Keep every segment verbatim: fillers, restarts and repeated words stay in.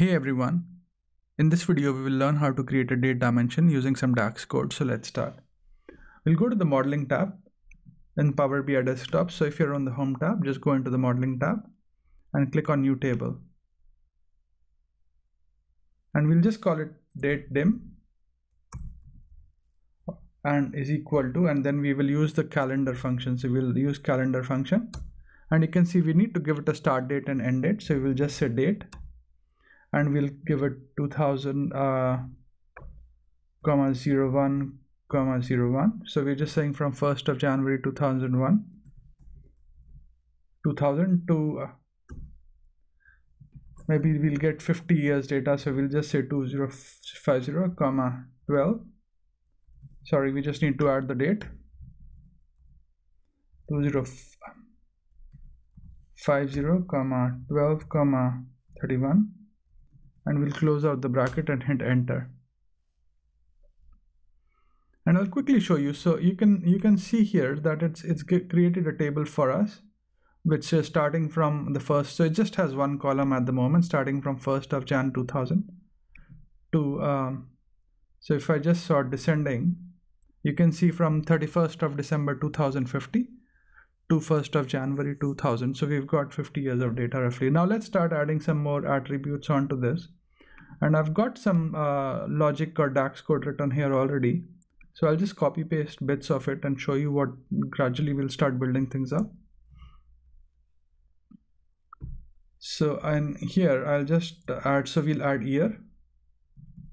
Hey everyone, in this video we will learn how to create a date dimension using some DAX code. So let's start. We'll go to the modeling tab in Power B I desktop. So if you're on the home tab, just go into the modeling tab and click on new table. And we'll just call it date dim and is equal to, and then we will use the calendar function. So we'll use calendar function, and you can see we need to give it a start date and end date. So we will just say date. And we'll give it two thousand, uh, comma zero one, comma zero one. So we're just saying from first of January two thousand one, two thousand to uh, maybe we'll get fifty years data. So we'll just say two thousand fifty, comma twelve. Sorry, we just need to add the date. two thousand fifty, comma twelve, comma thirty-one. And we'll close out the bracket and hit enter. And I'll quickly show you. So you can you can see here that it's it's created a table for us, which is starting from the first. So it just has one column at the moment, starting from first of Jan two thousand. To um, so if I just sort descending, you can see from thirty-first of December two thousand fifty to first of January two thousand. So we've got fifty years of data roughly. Now let's start adding some more attributes onto this. And I've got some uh, logic or DAX code written here already. So I'll just copy paste bits of it and show you what gradually we'll start building things up. So and here I'll just add, so we'll add year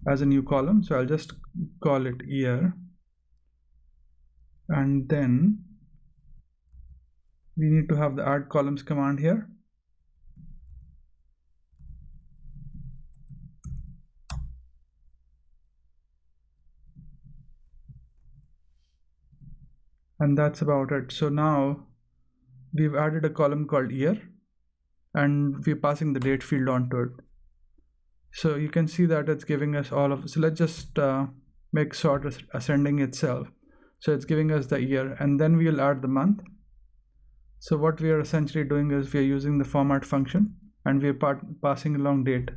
as a new column. So I'll just call it year. And then we need to have the add columns command here. And that's about it. So now we've added a column called year and we're passing the date field onto it. So you can see that it's giving us all of, so let's just uh, make sort ascending itself. So it's giving us the year and then we'll add the month. So what we are essentially doing is we are using the format function and we are passing along date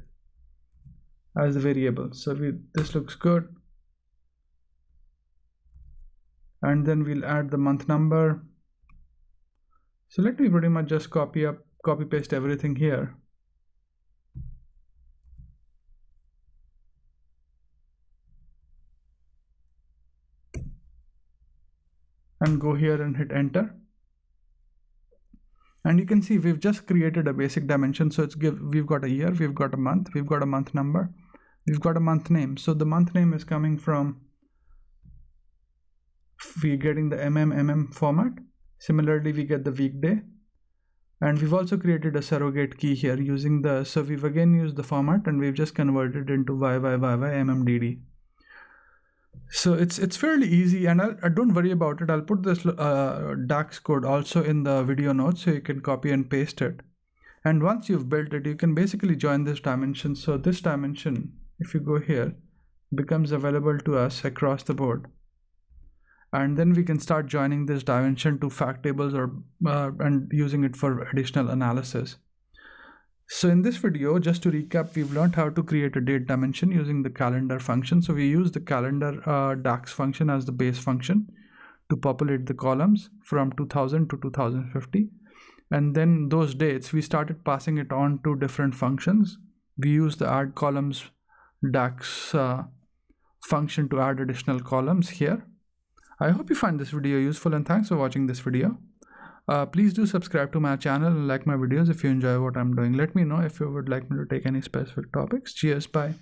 as the variable. So we, this looks good. And then we'll add the month number. So let me pretty much just copy up, copy paste everything here. And go here and hit enter. And you can see we've just created a basic dimension. So it's give we've got a year, we've got a month, we've got a month number, we've got a month name. So the month name is coming from, we're getting the M M M M format. Similarly, we get the weekday. And we've also created a surrogate key here using the, so we've again used the format and we've just converted into Y Y Y Y M M D D. So it's it's fairly easy, and I'll, I don't worry about it. I'll put this uh, DAX code also in the video notes so you can copy and paste it. And once you've built it, you can basically join this dimension. So this dimension, if you go here, becomes available to us across the board. And then we can start joining this dimension to fact tables or uh, and using it for additional analysis. So in this video, just to recap, we've learned how to create a date dimension using the calendar function. So we use the calendar uh, DAX function as the base function to populate the columns from two thousand to two thousand fifty. And then those dates, we started passing it on to different functions. We use the add columns DAX uh, function to add additional columns here. I hope you find this video useful, and thanks for watching this video. Uh, please do subscribe to my channel and like my videos if you enjoy what I'm doing. Let me know if you would like me to take any specific topics. Cheers, bye.